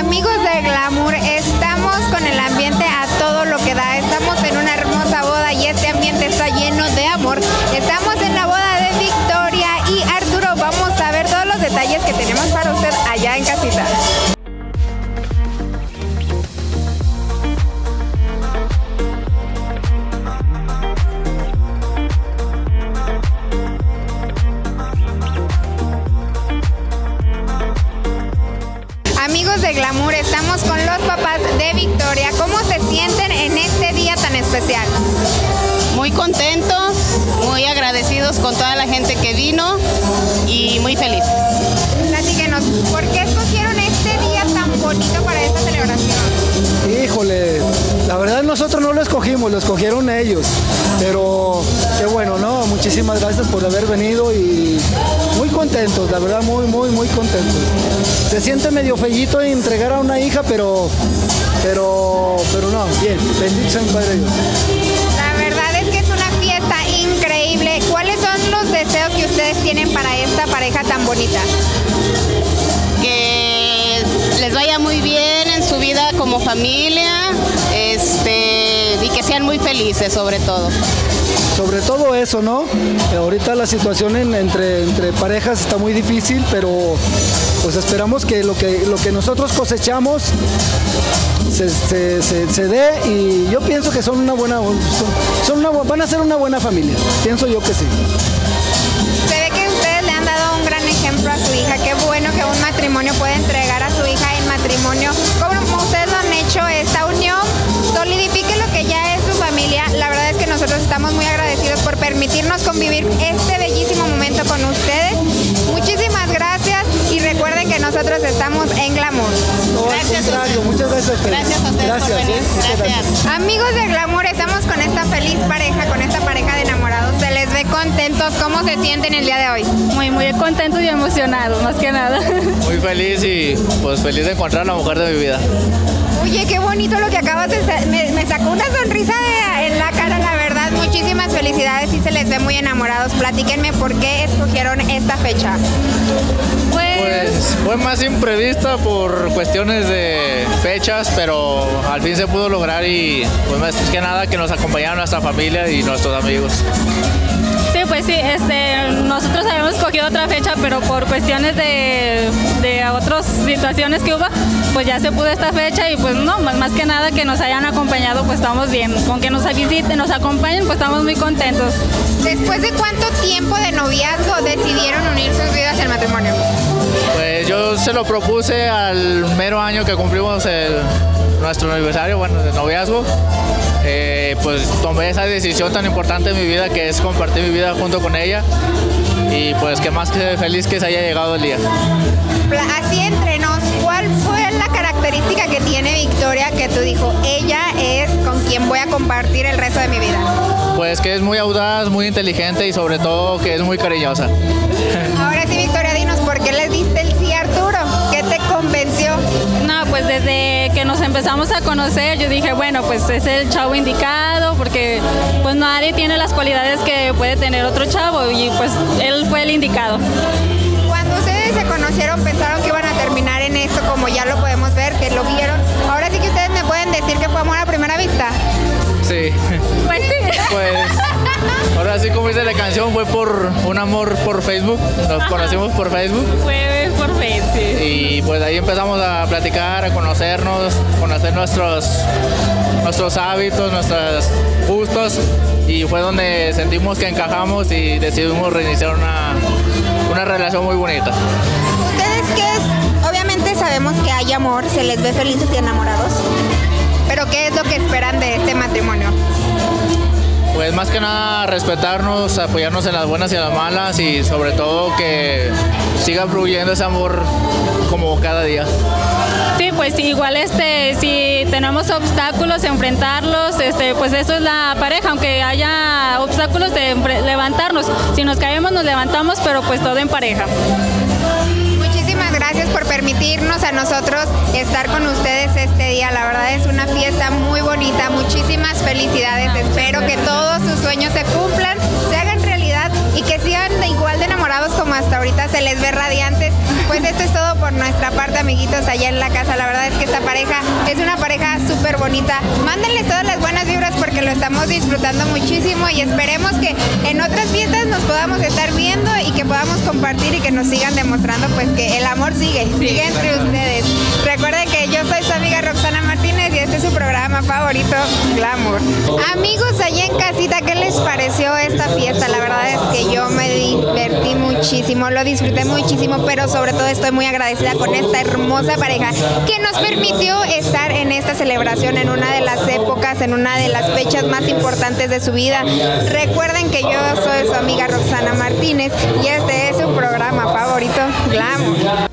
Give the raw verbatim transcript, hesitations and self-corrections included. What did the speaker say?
Amigos de Glamour, estamos con el ambiente a todo lo que da. Estamos en una hermosa boda y este ambiente está lleno de amor. Estamos en la boda de Victoria y Arturo. Vamos a ver todos los detalles que tenemos para usted allá en casita. Amigos de Glamour, estamos con los papás de Victoria. ¿Cómo se sienten en este día tan especial? Muy contentos, muy agradecidos con toda la gente que vino y muy felices. Platíquenos, ¿por qué escogieron este día tan bonito para esta celebración? Híjole, la verdad nosotros no lo escogimos, lo escogieron ellos. Pero qué bueno, ¿no? Muchísimas gracias por haber venido y muy contentos, la verdad, muy, muy, muy contentos. Se siente medio fellito entregar a una hija, pero, pero, pero no, bien, bendito sea el Padre Dios. La verdad es que es una fiesta increíble. ¿Cuáles son los deseos que ustedes tienen para esta pareja tan bonita? Que les vaya muy bien en su vida como familia, este, y que sean muy felices sobre todo. Sobre todo eso, ¿no? Ahorita la situación en, entre, entre parejas está muy difícil, pero pues esperamos que lo que, lo que nosotros cosechamos se, se, se, se dé, y yo pienso que son una buena, son, son una, van a ser una buena familia, pienso yo que sí. Se ve que ustedes le han dado un gran ejemplo a su hija. Qué bueno que un matrimonio puede entregar a su hija en matrimonio. Como ustedes lo han hecho, esta unión solidifique lo que ya es su familia. La verdad es que nosotros estamos muy agradecidos por permitirnos convivir este bellísimo momento con ustedes. Muchísimas gracias y recuerden que nosotros estamos en Glamour. No, gracias, muchas gracias a ustedes. Gracias a ustedes, gracias, por venir. Gracias. Gracias. Amigos de Glamour, estamos con esta feliz pareja, con esta pareja de enamorados. Se les ve contentos. ¿Cómo se sienten el día de hoy? Muy, muy contentos y emocionados, más que nada. Muy feliz y pues feliz de encontrar a la mujer de mi vida. Oye, qué bonito lo que acabas de hacer. Me, me sacó una sonrisa de, en la cara, la verdad. Muchísimas felicidades y se les ve muy enamorados. Platíquenme por qué escogieron esta fecha. Pues, pues fue más imprevista por cuestiones de fechas, pero al fin se pudo lograr y pues más que nada que nos acompañaron nuestra familia y nuestros amigos. Sí, pues sí, este, nosotros habíamos cogido otra fecha, pero por cuestiones de, de otras situaciones que hubo, pues ya se pudo esta fecha y pues no, más, más que nada que nos hayan acompañado, pues estamos bien. Con que nos visiten, nos acompañen, pues estamos muy contentos. ¿Después de cuánto tiempo de noviazgo decidieron unir sus vidas al matrimonio? Pues yo se lo propuse al mero año que cumplimos el, nuestro aniversario, bueno, de noviazgo. Eh, pues tomé esa decisión tan importante en mi vida que es compartir mi vida junto con ella y pues que más que feliz que se haya llegado el día. Así entre nos, ¿cuál fue la característica que tiene Victoria que tú dijo, ella es con quien voy a compartir el resto de mi vida? Pues que es muy audaz, muy inteligente y sobre todo que es muy cariñosa. Ahora sí, Victoria, dinos, ¿por qué le diste el sí a Arturo? ¿Qué te convenció? No, pues desde que nos empezamos a conocer, yo dije, bueno, pues es el chavo indicado, porque pues nadie tiene las cualidades que puede tener otro chavo, y pues él fue el indicado. Cuando ustedes se conocieron, pensaron que iban a terminar en esto, como ya lo podemos ver, que lo vieron. Ahora sí que ustedes me pueden decir que fue amor a primera vista. Sí. Pues sí. Pues, ahora sí, como dice la canción, fue por un amor por Facebook, nos Ajá. conocimos por Facebook. Fue por Facebook. Sí. Y pues ahí empezamos a platicar, a conocernos, conocer nuestros, nuestros hábitos, nuestros gustos, y fue donde sentimos que encajamos y decidimos reiniciar una, una relación muy bonita. ¿Ustedes qué es? Obviamente sabemos que hay amor, se les ve felices y enamorados. ¿Pero qué es lo que esperan de este matrimonio? Pues más que nada respetarnos, apoyarnos en las buenas y en las malas y sobre todo que siga fluyendo ese amor como cada día. Sí, pues igual este, si tenemos obstáculos, enfrentarlos, este, pues eso es la pareja, aunque haya obstáculos de levantarnos. Si nos caemos nos levantamos, pero pues todo en pareja. Gracias por permitirnos a nosotros estar con ustedes este día. La verdad es una fiesta muy bonita. Muchísimas felicidades. Espero que todos sus sueños se cumplan, se hagan realidad y que sigan igual de enamorados como hasta ahorita, se les ve radiantes. Pues esto es todo por nuestra parte, amiguitos, allá en la casa. La verdad es que esta pareja es una pareja súper bonita. Mándenles todas las buenas vibras porque lo estamos disfrutando muchísimo y esperemos que en otras fiestas nos podamos estar viendo y que podamos compartir y que nos sigan demostrando pues que el amor sigue, sí, sigue entre ustedes. Recuerden que yo soy su amiga Roxana Martínez y este es su programa favorito, Glamour. Amigos allá en casita, ¿qué les pareció esta fiesta? La verdad es que yo me divertí muchísimo, lo disfruté muchísimo, pero sobre todo estoy muy agradecida con esta hermosa pareja que nos permitió estar en esta celebración en una de las épocas, en una de las fechas más importantes de su vida. Recuerden que yo soy su amiga Roxana Martínez y este es su programa favorito, Glamour.